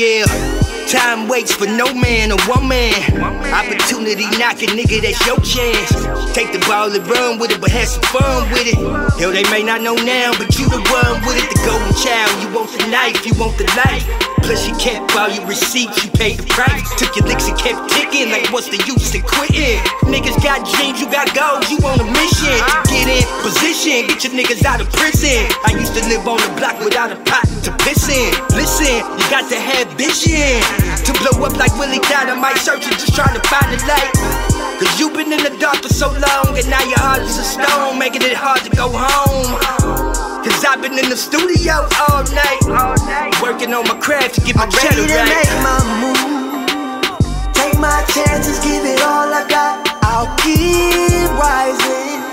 Yeah, time waits for no man or woman. Opportunity knocking, nigga, that's your chance. Take the ball and run with it, but have some fun with it. Hell, they may not know now, but you the one with it. The golden child, you want the knife, you want the life. Plus you kept all your receipts, you paid the price. Took your licks and kept ticking, like what's the use in quitting? Niggas got dreams, you got goals, you on a mission. Get in position, get your niggas out of prison. I used to live on the block without a pot to piss in. Listen, you got to have vision to blow up like Willie Dynamite, searching, just trying to find the light. Cause you've been in the dark for so long, and now your heart is a stone, making it hard to go home. Cause I've been in the studio all night, working on my craft to get my cheddar right. I'm ready to make my move, take my chances, give it all I got. I'll keep rising,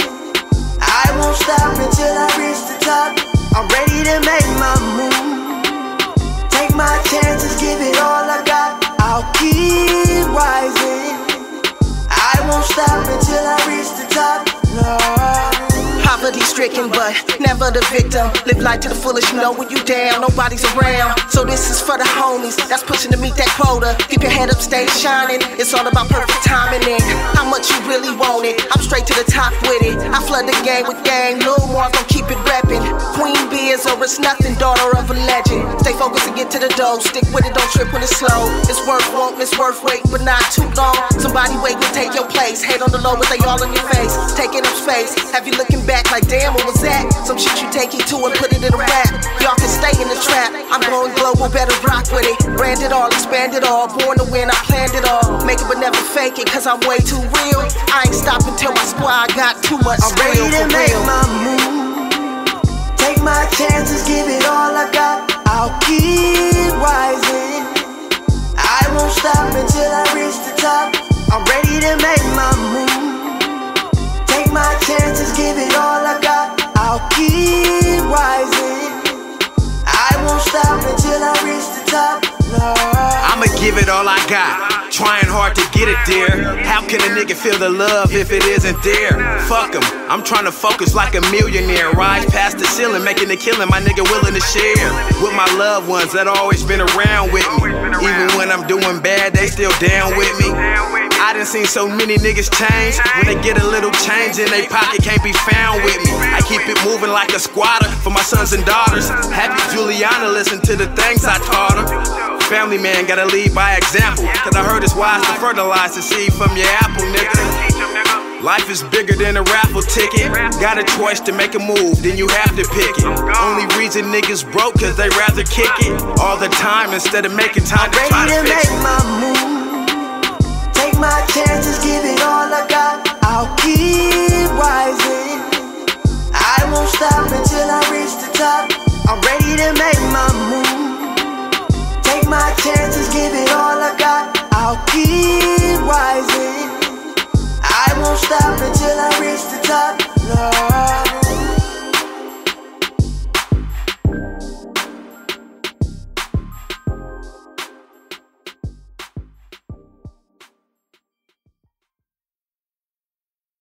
I won't stop until I reach the top. I'm ready to make my move, take my chances, give it all I got. I'll keep rising, I won't stop until I reach the top. No. Poverty stricken, but never the victim. Live life to the fullest, you know when you down, nobody's around. So this is for the homies that's pushing to meet that quota. Keep your head up, stay shining. It's all about perfect timing and how much you really want it. I'm straight to the top with it. I flood the game with gang. Lil Marv gon' keep it reppin'. Queen Biz or it's nothing, daughter of a legend. Stay focused and get to the dough. Stick with it, don't trip when it's slow. It's worth won't, it's worth wait, but not too long. Somebody waiting to take your place. Hate on the low, but they all in your face. Taking up space. Have you looking back? Like damn, what was that? Some shit you take it to and put it in a rap. Y'all can stay in the trap. I'm going global, better rock with it. Brand it all, expand it all. Born to win, I planned it all. Make it but never fake it, cause I'm way too real. I ain't stopping till my squad got too much skill. I'm ready to make my move, take my chances, give it all I got. I'll keep rising, I won't stop until I reach the top. I'm ready to make my move, take my chances, give it all I got. I'll keep rising, I won't stop until I reach the top. No. I'ma give it all I got, trying hard to get it there. How can a nigga feel the love if it isn't there? Fuck him, I'm trying to focus like a millionaire. Rise past the ceiling, making the killing, my nigga willing to share. With my loved ones that always been around with me. Even when I'm doing bad, they still down with me. I done seen so many niggas change. When they get a little change in they pocket, can't be found with me. I keep it moving like a squatter for my sons and daughters. Happy Juliana, listen to the things I taught her. Family man gotta lead by example, cause I heard it's wise to fertilize the seed from your apple, nigga. Life is bigger than a raffle ticket. Got a choice to make a move, then you have to pick it. Only reason niggas broke cause they rather kick it all the time instead of making time to try to fix it. Take my chances, give it all I got. I'll keep rising, I won't stop until I reach the top. I'm ready to make my move, take my chances, give it all I got. I'll keep rising, I won't stop until I reach the top. No.